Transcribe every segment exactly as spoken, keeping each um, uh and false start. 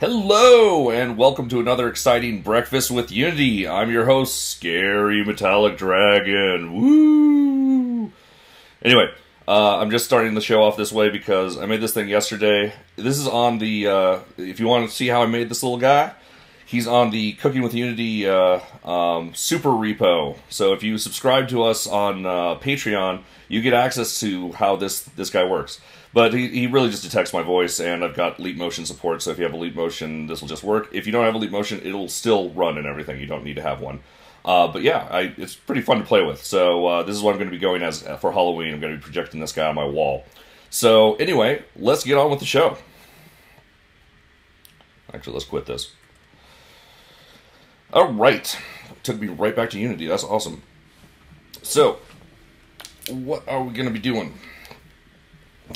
Hello, and welcome to another exciting Breakfast with Unity. I'm your host, Scary Metallic Dragon. Woo! Anyway, uh, I'm just starting the show off this way because I made this thing yesterday. This is on the, uh, if you want to see how I made this little guy, he's on the Cooking with Unity uh, um, super repo. So if you subscribe to us on uh, Patreon, you get access to how this, this guy works. But he, he really just detects my voice, and I've got Leap Motion support, so if you have a Leap Motion, this will just work. If you don't have a Leap Motion, it'll still run and everything. You don't need to have one. Uh, but yeah, I, it's pretty fun to play with. So uh, this is what I'm going to be going as for Halloween. I'm going to be projecting this guy on my wall. So anyway, let's get on with the show. Actually, let's quit this. All right. Took me right back to Unity. That's awesome. So what are we going to be doing?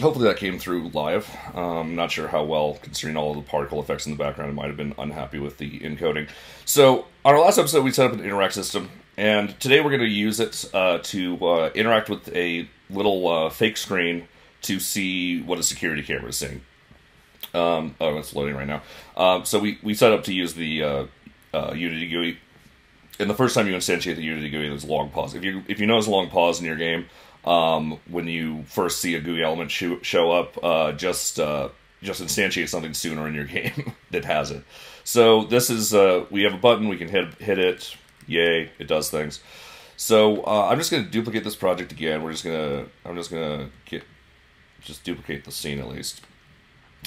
Hopefully that came through live. Um, not sure how well, considering all of the particle effects in the background. I might have been unhappy with the encoding. So, on our last episode, we set up an interact system, and today we're going to use it uh, to uh, interact with a little uh, fake screen to see what a security camera is seeing. Um, oh, it's loading right now. Uh, so we, we set up to use the uh, uh, Unity G U I, and the first time you instantiate the Unity G U I, there's a long pause. If you, if you notice a long pause in your game, Um, when you first see a G U I element sh show up, uh, just uh, just instantiate something sooner in your game that has it. So this is, uh, we have a button, we can hit, hit it, yay, it does things. So uh, I'm just going to duplicate this project again. We're just going to, I'm just going to get, just duplicate the scene at least.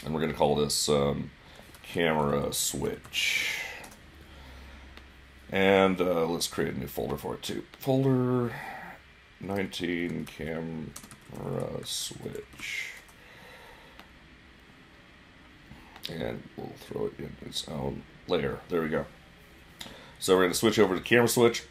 And we're going to call this um, camera switch. And uh, let's create a new folder for it too. Folder nineteen camera switch, and we'll throw it in its own layer. There we go. So we're going to switch over to camera switch,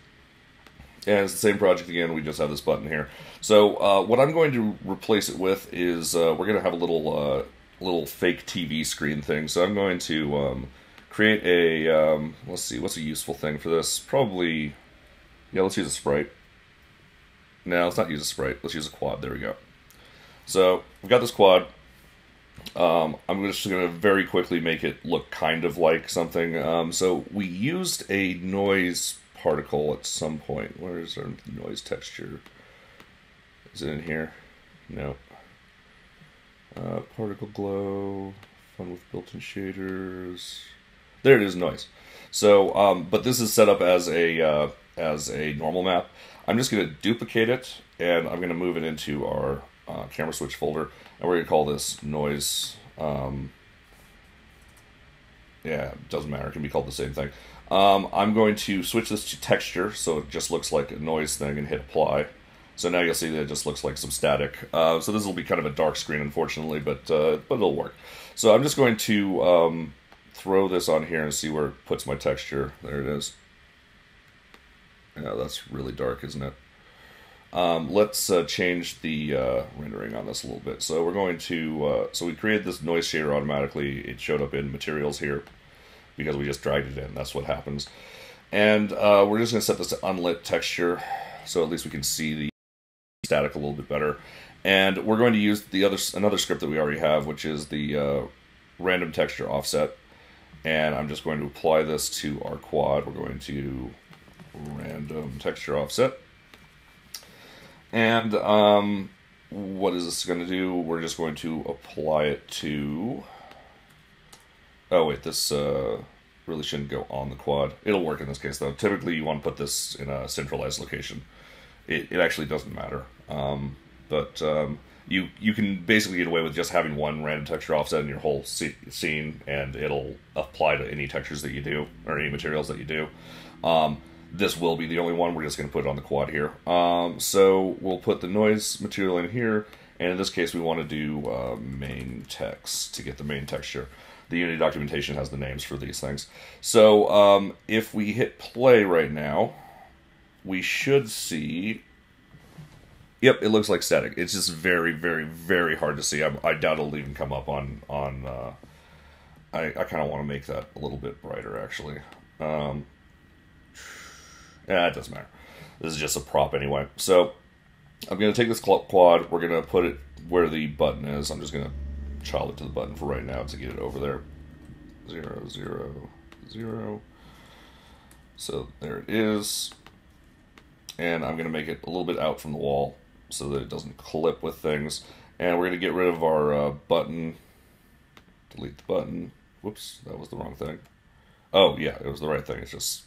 and it's the same project again. We just have this button here. So uh, what I'm going to replace it with is uh, we're going to have a little uh, little fake T V screen thing. So I'm going to um, create a um, let's see, what's a useful thing for this? Probably, yeah. Let's use a sprite. Now let's not use a sprite. Let's use a quad. There we go. So we've got this quad. Um, I'm just going to very quickly make it look kind of like something. Um, so we used a noise particle at some point. Where is our noise texture? Is it in here? No. Uh, particle glow. Fun with built-in shaders. There it is, noise. So, um, but this is set up as a uh, as a normal map. I'm just going to duplicate it, and I'm going to move it into our uh, camera switch folder, and we're going to call this noise. Um, yeah, it doesn't matter. It can be called the same thing. Um, I'm going to switch this to texture, so it just looks like a noise thing, and hit apply. So now you'll see that it just looks like some static. Uh, so this will be kind of a dark screen, unfortunately, but, uh, but it'll work. So I'm just going to um, throw this on here and see where it puts my texture. There it is. Yeah, that's really dark, isn't it? Um, let's uh, change the uh, rendering on this a little bit. So we're going to, uh, so we created this noise shader automatically. It showed up in materials here because we just dragged it in. That's what happens. And uh, we're just going to set this to unlit texture, so at least we can see the static a little bit better. And we're going to use the other another script that we already have, which is the uh, random texture offset. And I'm just going to apply this to our quad. We're going to random texture offset, and um, what is this going to do? We're just going to apply it to, oh wait, this uh, really shouldn't go on the quad. It'll work in this case though. Typically you want to put this in a centralized location. It, it actually doesn't matter, um, but um, you, you can basically get away with just having one random texture offset in your whole scene, and it'll apply to any textures that you do, or any materials that you do. Um, This will be the only one. We're just going to put it on the quad here. Um, so we'll put the noise material in here, and in this case we want to do uh, main text to get the main texture. The Unity documentation has the names for these things. So um, if we hit play right now, we should see... Yep, it looks like static. It's just very, very, very hard to see. I, I doubt it'll even come up on... on uh, I, I kind of want to make that a little bit brighter, actually. Um, Yeah, it doesn't matter. This is just a prop anyway. So I'm going to take this quad. We're going to put it where the button is. I'm just going to child it to the button for right now to get it over there. zero, zero, zero. So there it is. And I'm going to make it a little bit out from the wall so that it doesn't clip with things. And we're going to get rid of our uh, button. Delete the button. Whoops, that was the wrong thing. Oh, yeah, it was the right thing. It's just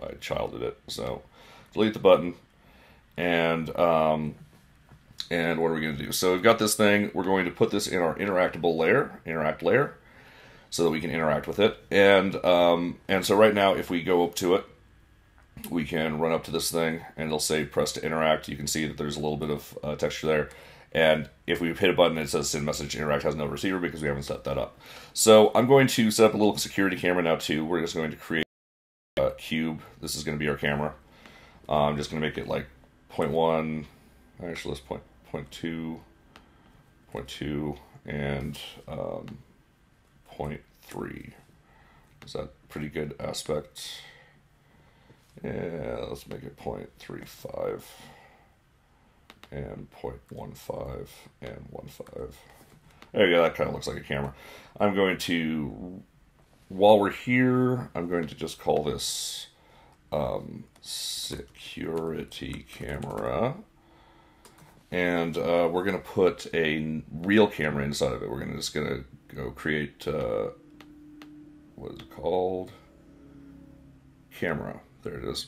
I childed it. So delete the button. And, um, and what are we going to do? So we've got this thing. We're going to put this in our interactable layer, interact layer, so that we can interact with it. And, um, and so right now, if we go up to it, we can run up to this thing, and it'll say press to interact. You can see that there's a little bit of uh, texture there. And if we hit a button, it says send message, interact has no receiver, because we haven't set that up. So I'm going to set up a little security camera now too. We're just going to create a cube. This is going to be our camera. Uh, I'm just going to make it like zero point one, actually let's point, point zero point two, zero point two, and um, zero point three. Is that pretty good aspect? Yeah, let's make it zero point three five. And zero point one five and one five. There you go, that kind of looks like a camera. I'm going to, while we're here, I'm going to just call this um, security camera. And uh, we're gonna put a real camera inside of it. We're gonna just gonna go create, uh, what is it called? Camera, there it is.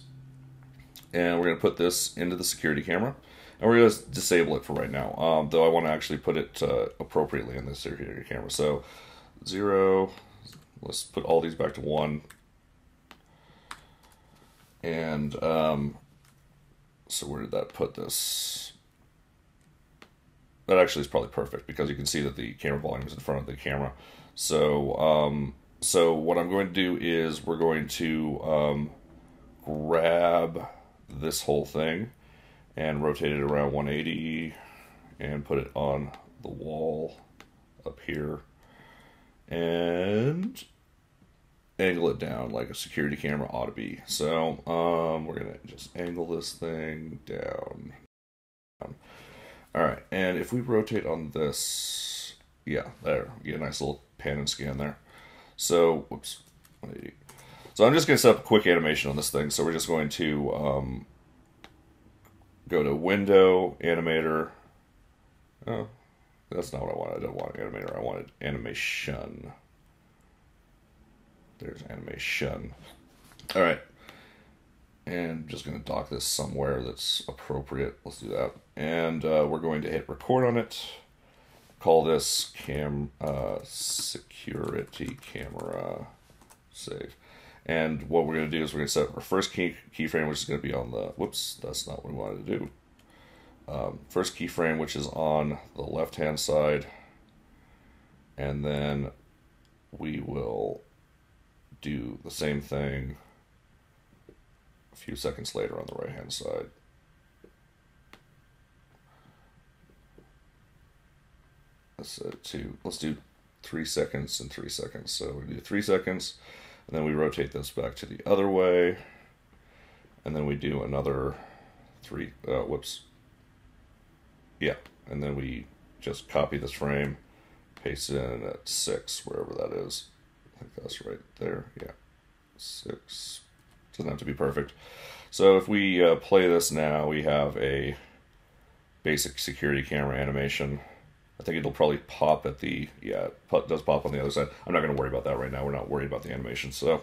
And we're gonna put this into the security camera. And we're going to disable it for right now, um, though I want to actually put it uh, appropriately in this security camera. So, zero, let's put all these back to one. And, um, so where did that put this? That actually is probably perfect, because you can see that the camera volume is in front of the camera. So, um, so what I'm going to do is we're going to um, grab this whole thing and rotate it around one eighty and put it on the wall up here and angle it down like a security camera ought to be. So um, we're gonna just angle this thing down. down. All right, and if we rotate on this, yeah, there, you get a nice little pan and scan there. So, whoops, one eighty. So I'm just gonna set up a quick animation on this thing. So we're just going to, um, go to Window, Animator. Oh, that's not what I wanted. I don't want Animator. I wanted Animation. There's Animation. All right. And I'm just going to dock this somewhere that's appropriate. Let's do that. And uh, we're going to hit record on it. Call this cam uh, security camera save. And what we're going to do is we're going to set up our first key keyframe, which is going to be on the, whoops, that's not what we wanted to do. Um, first keyframe, which is on the left-hand side. And then we will do the same thing a few seconds later on the right-hand side. Let's set to, let's do three seconds and three seconds. So we do three seconds. And then we rotate this back to the other way, and then we do another three, uh, whoops. Yeah, and then we just copy this frame, paste it in at six, wherever that is. I think that's right there, yeah, six. Doesn't have to be perfect. So if we uh, play this now, we have a basic security camera animation. I think it'll probably pop at the, yeah, it does pop on the other side. I'm not going to worry about that right now. We're not worried about the animation. So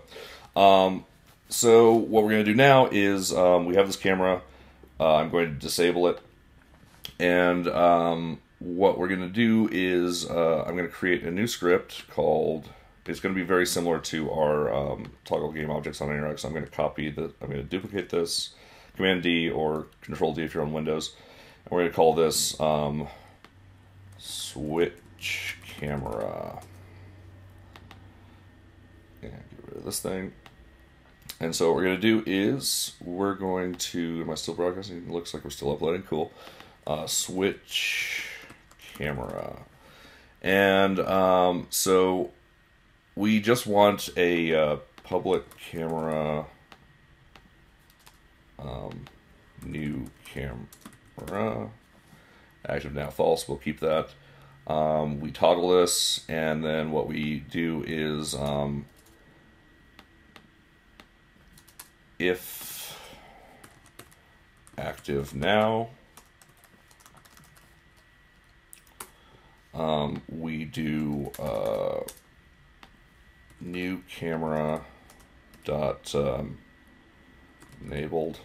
um, so what we're going to do now is um, we have this camera. Uh, I'm going to disable it. And um, what we're going to do is uh, I'm going to create a new script called, it's going to be very similar to our um, toggle game objects on Interact. So I'm going to copy the, I'm going to duplicate this, Command D or Control D if you're on Windows. And we're going to call this Um, switch camera, and get rid of this thing. And so what we're going to do is we're going to, am I still broadcasting? It looks like we're still uploading. Cool. Uh, switch camera. And um, so we just want a uh, public camera, um, new camera. Active now false, we'll keep that. Um, we toggle this, and then what we do is um, if active now, um, we do uh, new camera dot um, enabled.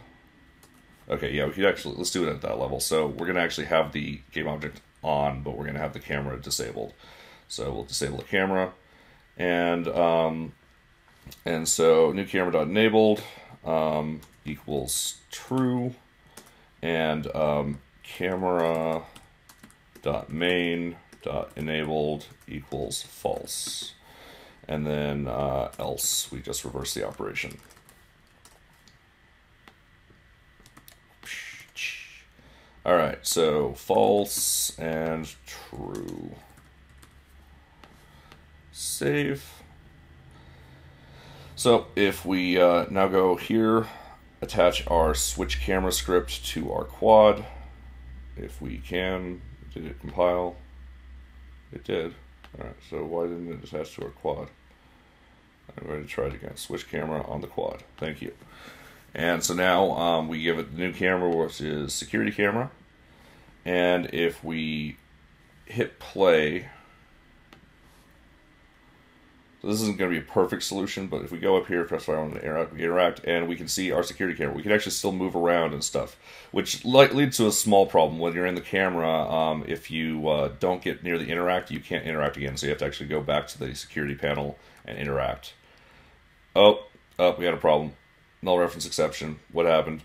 Okay, yeah, we could actually, let's do it at that level. So we're gonna actually have the game object on, but we're going to have the camera disabled. So we'll disable the camera, and um, and so new camera dot enabled um, equals true, and um, camera dot main dot enabled equals false, and then uh, else we just reverse the operation. All right, so false and true. Save. So if we uh, now go here, attach our switch camera script to our quad, if we can. Did it compile? It did. All right, so why didn't it attach to our quad? I'm going to try it again. Switch camera on the quad. Thank you. And so now um, we give it the new camera, which is security camera. And if we hit play, so this isn't going to be a perfect solution, but if we go up here, press fire on the interact, we interact, and we can see our security camera. We can actually still move around and stuff, which leads to a small problem. When you're in the camera, um, if you uh, don't get near the interact, you can't interact again. So you have to actually go back to the security panel and interact. Oh, oh, we got a problem. Null reference exception. What happened?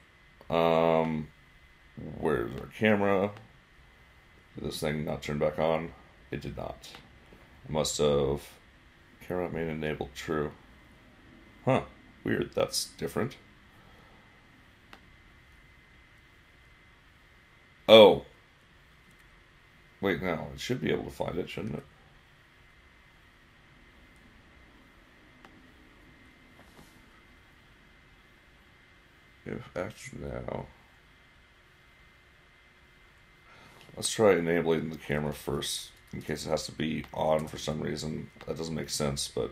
Um, where's our camera? Did this thing not turn back on? It did not. It must have. Camera main enabled true. Huh. Weird. That's different. Oh. Wait, no. It should be able to find it, shouldn't it? If after now, let's try enabling the camera first in case it has to be on for some reason. That doesn't make sense, but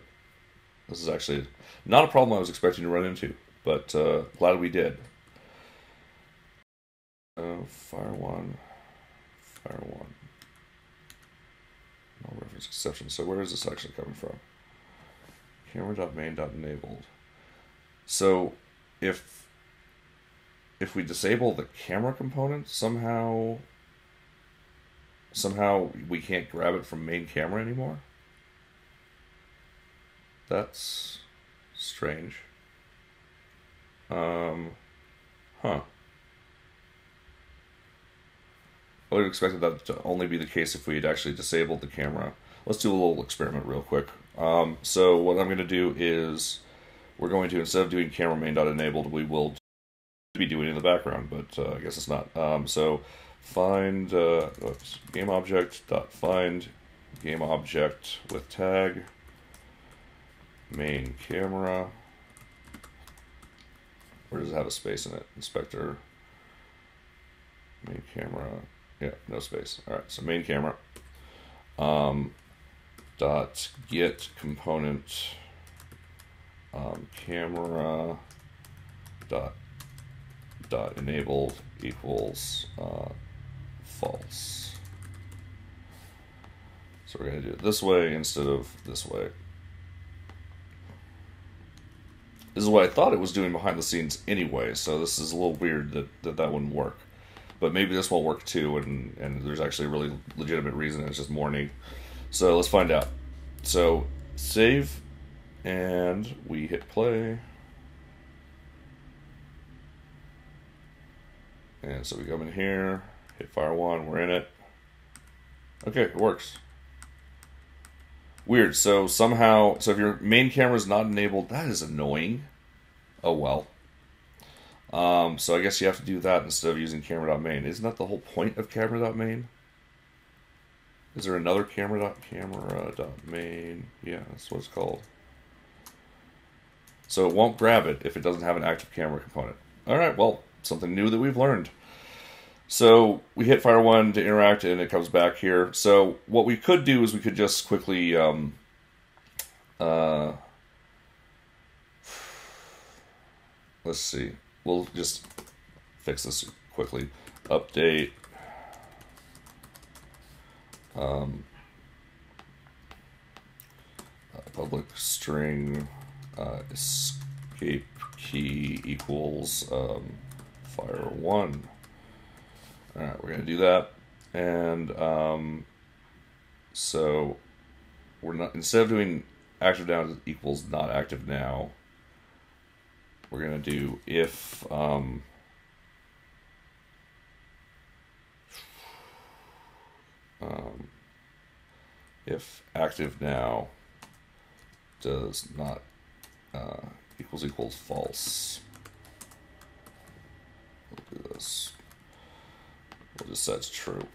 this is actually not a problem I was expecting to run into, but uh, glad we did. Uh, fire one, fire one. No reference exception. So where is this actually coming from? Camera.main.enabled. So if If we disable the camera component, somehow, somehow we can't grab it from main camera anymore. That's strange. Um, huh. I would have expected that to only be the case if we had actually disabled the camera. Let's do a little experiment real quick. Um, so what I'm going to do is we're going to, instead of doing camera main.enabled, we will do be doing in the background, but uh, I guess it's not. Um, so find uh, oops, game object dot find game object with tag main camera. Where does it have a space in it? Inspector main camera. Yeah, no space. All right, so main camera um, dot get component um, camera dot dot enabled equals uh, false. So we're going to do it this way instead of this way. This is what I thought it was doing behind the scenes anyway, so this is a little weird that that, that wouldn't work. But maybe this won't work too, and, and there's actually a really legitimate reason, it's just morning. So let's find out. So save, and we hit play. And so we come in here, hit fire one, we're in it. Okay, it works. Weird, so somehow, so if your main camera is not enabled, that is annoying. Oh well. Um, so I guess you have to do that instead of using camera.main. Isn't that the whole point of camera.main? Is there another camera.camera.main? Camera.main? Yeah, that's what it's called. So it won't grab it if it doesn't have an active camera component. All right, well, something new that we've learned. So we hit fire one to interact and it comes back here. So what we could do is we could just quickly um, uh, let's see, we'll just fix this quickly. Update um, uh, public string uh, escape key equals um, fire one. All right, we're gonna do that, and um, so we're not, instead of doing active now equals not active now, we're gonna do if um, um, if active now does not uh, equals equals false. We'll do this. We'll just set true,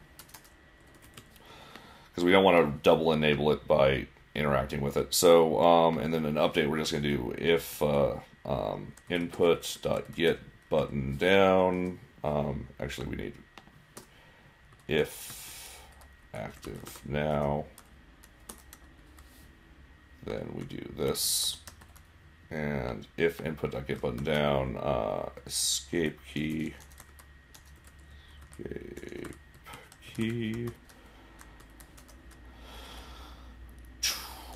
because we don't want to double enable it by interacting with it. So, um, and then an update, we're just going to do if uh, um, input.get button down. Um, actually, we need if active now. Then we do this, and if input.get button down, uh, escape key. Escape key.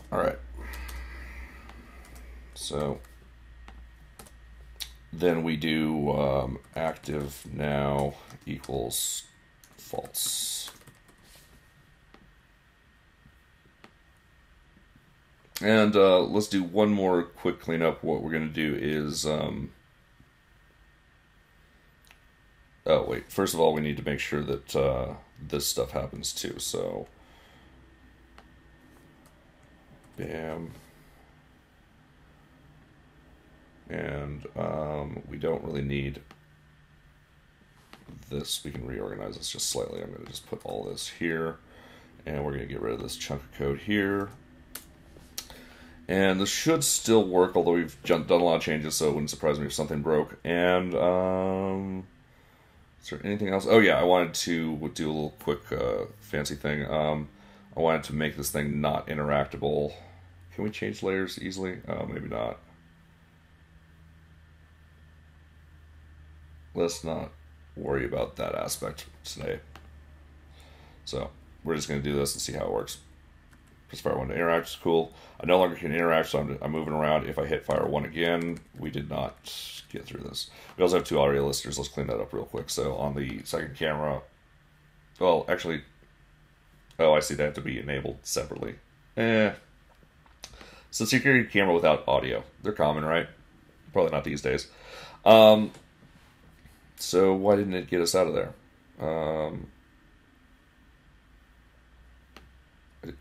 All right. So then we do um, active now equals false. And uh, let's do one more quick cleanup. What we're going to do is. Um, Oh wait, first of all we need to make sure that uh, this stuff happens too, so bam, and um, we don't really need this, we can reorganize this just slightly. I'm going to just put all this here, and we're going to get rid of this chunk of code here, and this should still work, although we've done a lot of changes, so it wouldn't surprise me if something broke. And um, is there anything else? Oh yeah, I wanted to do a little quick uh, fancy thing. Um, I wanted to make this thing not interactable. Can we change layers easily? Uh, maybe not. Let's not worry about that aspect today. So we're just going to do this and see how it works. Press fire one to interact, it's cool. I no longer can interact, so I'm, I'm moving around. If I hit fire one again, we did not get through this. We also have two audio listeners. Let's clean that up real quick. So on the second camera, well, actually, oh, I see, they have to be enabled separately. Eh. So security camera without audio. They're common, right? Probably not these days. Um, so why didn't it get us out of there? Um...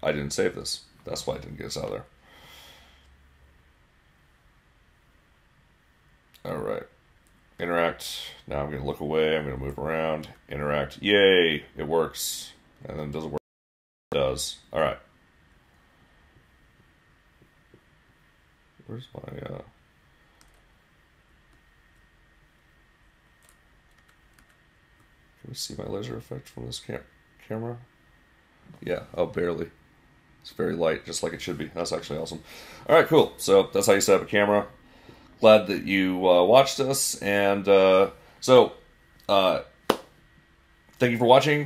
I didn't save this. That's why I didn't get us out of there. Alright. Interact. Now I'm going to look away. I'm going to move around. Interact. Yay! It works. And then it doesn't work. It does. Alright. Where's my... Uh... Can we see my laser effect from this cam camera? Yeah, oh, barely. It's very light, just like it should be. That's actually awesome. All right, cool. So that's how you set up a camera. Glad that you uh, watched us. And uh, so uh, thank you for watching.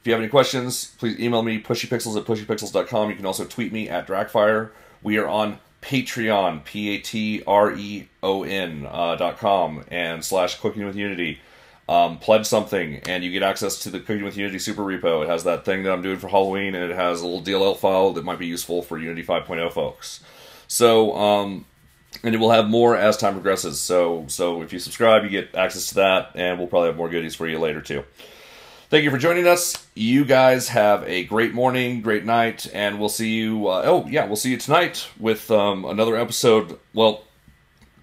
If you have any questions, please email me, pushypixels at pushypixels dot com. You can also tweet me at dragfire. We are on Patreon, P A T R E O N uh, dot com and slash Cooking with Unity. Um, pledge something, and you get access to the Cooking with Unity Super Repo. It has that thing that I'm doing for Halloween, and it has a little D L L file that might be useful for Unity five point oh folks. So, um, and it will have more as time progresses. So, so if you subscribe, you get access to that, and we'll probably have more goodies for you later, too. Thank you for joining us. You guys have a great morning, great night, and we'll see you, uh, oh, yeah, we'll see you tonight with um, another episode. Well,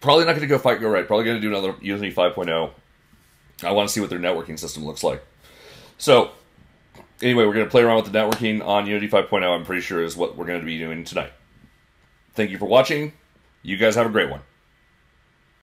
probably not going to go fight, go right. Probably going to do another Unity five point oh. I want to see what their networking system looks like. So, anyway, we're going to play around with the networking on Unity five point oh, I'm pretty sure is what we're going to be doing tonight. Thank you for watching. You guys have a great one.